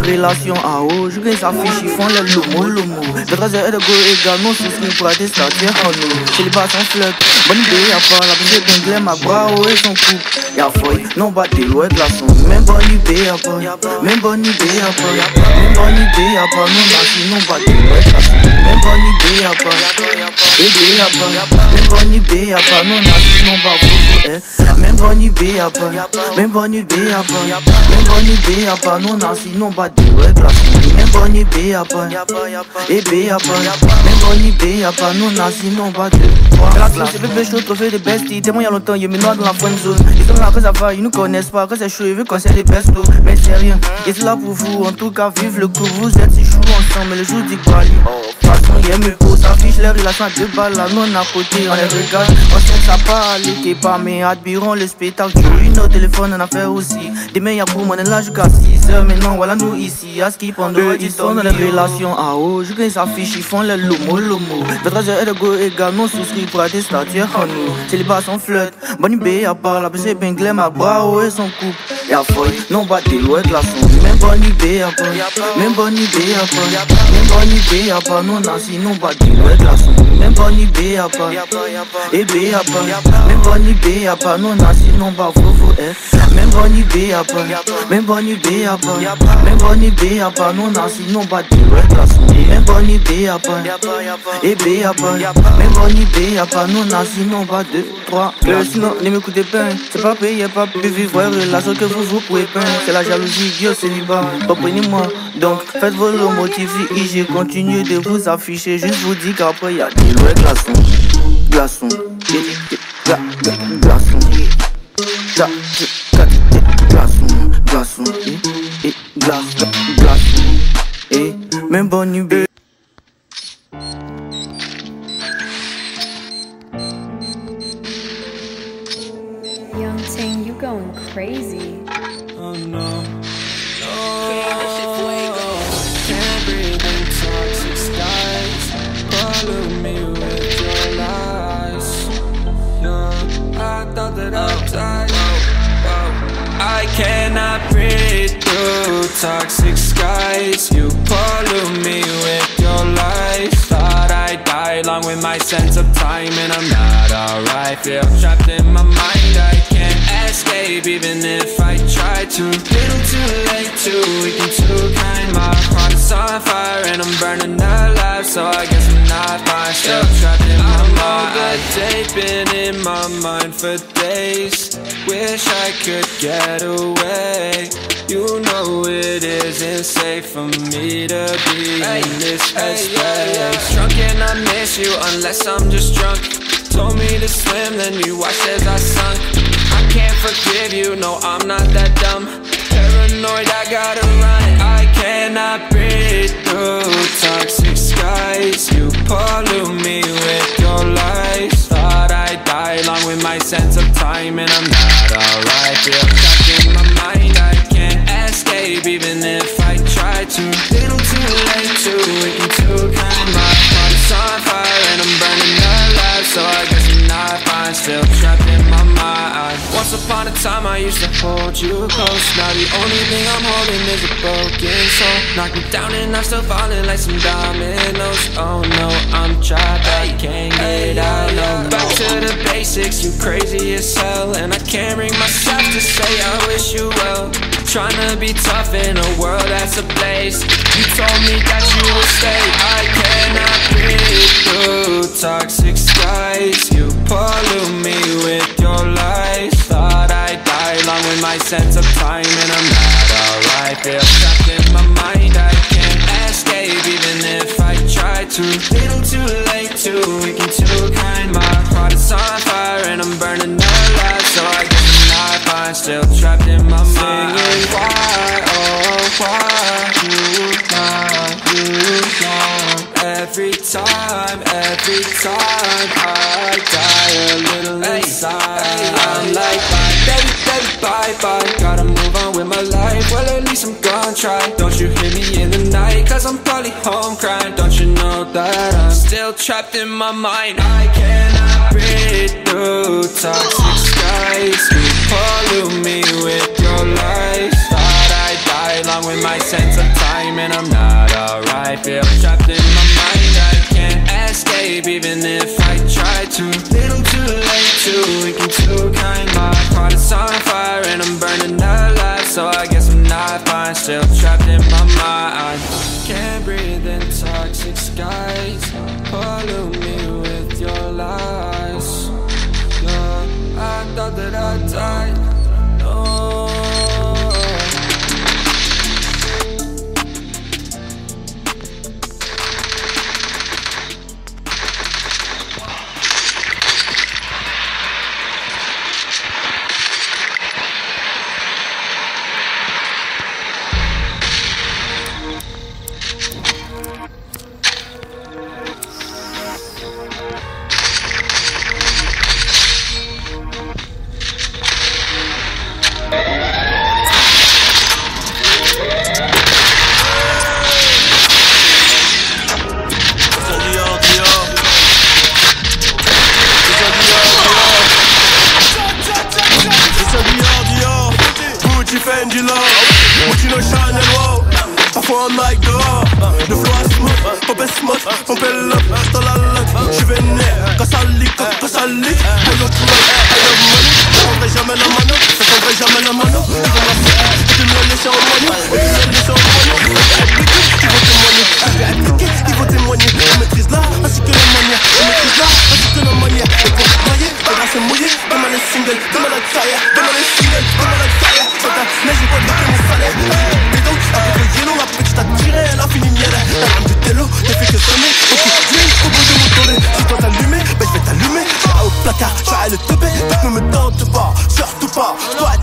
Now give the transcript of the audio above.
Relation à haut, je gagne sa fiche, ils font le lomo lomo. De trajet et de go également souscrit pour la Tesla, tiens en nous. Chez les bas sans flirt, bonne idée, y'a pas la bise d'un glem à bras, oh et son coup. Y'a foy, non bah t'es loin de la sonde. Même bonne idée, y'a pas, même bonne idée, y'a pas, même bonne idée, y'a pas, non bah sinon bah t'es loin de la sonde. Même bonne idée, y'a pas, idée, y'a pas, même bonne idée, y'a pas, non bah sinon bah fou. Même bonne idée, y'a pas, même bonne idée, y'a pas, même bonne idée, y'a pas, non bah sinon bah même bonne idée à pas, et bé à pas, même bonne idée à pas, non, sinon pas de la c'est bébé chaud, trophée des besties, témoin il y a longtemps, il me noie dans la friend zone. Ils sont là que ça va, ils nous connaissent pas, que c'est chaud, ils veulent qu'on sait les bestos, mais c'est rien, et c'est là pour vous, en tout cas, vive le coup, vous êtes si chou ensemble, le jour du Bali. Façon, y'a mieux pour ça, fiche les relations à deux balles, la non à côté, on les regarde, on sait ça pas, l'été pas, mais admirons le spectacle, une nos téléphones en affaire aussi, demain y'a pour mon là jusqu'à 6h, maintenant voilà nous ici, à skip en dehors, ils sont dans les relations à haut, je gagne sa fiche, ils font le lomo lomo. De trajet et de go également souscrit pour la Tesla, tiens en nous. C'est les bas sans flirt, bonne idée à part, la PC pinglem à bras, oh et son couple. Y'a foy, non bah t'es loin de la sonde, même bonne idée à part, même bonne idée à part, même bonne idée à part, non sinon bah t'es loin de la sonde, même bonne idée à part, et bé à part, même bonne idée à part, non sinon bah fofo, même bonne idée à part, même bonne idée à part, même bonne idée à part, non sinon bah t'es loin de la sonde, même bonne idée à part, et bé à part, même bonne idée à part, non sinon bah 2, 3, sinon ne m'écoutez pas, c'est pas payé, pas plus vivre relation que vous pouvez peindre, c'est la jalousie, Dieu célibat, comprenez-moi, donc faites vos lots motivés, j'ai continué de vous afficher, juste vous dis qu'après y'a des lois glaçons, et même bonne idée. Young Ting, you going crazy. Oh no. Can't breathe in toxic skies. Pollute me with your lies. No, I thought that I was tired. I cannot breathe through toxic skies. You pollute me with your lies. Thought I died along with my sense of time, and I'm not alright. Feel trapped in my mind, I can't escape even if I try to. Little too late, too weak and too kind. My heart is on fire and I'm burning alive, so I guess I'm not fine. Still trapped in my mind, overtake, been in my mind for days. Wish I could get away. You know it isn't safe for me to be in this space. Drunk and I miss you unless I'm just drunk. Told me to swim, then you watched as I sunk. I can't forgive you, no I'm not that dumb. Paranoid, I gotta run. I cannot breathe through toxic skies. You pollute me with your lies. Thought I'd die along with my sense of time, and I'm not alright. Feel stuck in my mind, I can't escape even if I try to. Little too late, too weak and too kind. My heart's on fire and I'm burning alive, so I guess I'm not fine. Still trapped in my mind. Once upon a time I used to hold you close. Now the only thing I'm holding is a broken soul. Knock me down and I'm still falling like some dominoes. Oh no, I'm trapped, I can't get out. Back to the basics, you crazy as hell. And I can't bring myself to say I wish you well. Trying to be tough in a world that's a place. You told me that you would stay. I cannot breathe through toxic skies. You pollute me with your lies. Thought I'd die along with my sense of time, and I'm not alright. Feel trapped in my mind, I can't escape even if I try to. Little too late, too weak and too kind. My heart is on fire and I'm burning alive, so I guess I'm not fine. Still trapped in my mind. Why, oh why you not Every time I die a little inside. I'm like bye, gotta move on with my life. Well, at least I'm gonna try. Don't you hear me in the night, cause I'm probably home crying. Don't you know know that I'm still trapped in my mind. I cannot breathe through toxic skies. You pollute me with your lies. Thought I died along with my sense of time, and I'm not alright. Feel trapped in my mind, I can't escape even if I try to. Little too late, too weak and too kind. My heart is on fire and I'm burning alive, so I guess I'm not fine, still trapped in my mind. Can't breathe in toxic skies, pollute me with your lies. Yeah, I thought that I died, no. J'arrête de te baiser, ne me tente pas, surtout pas.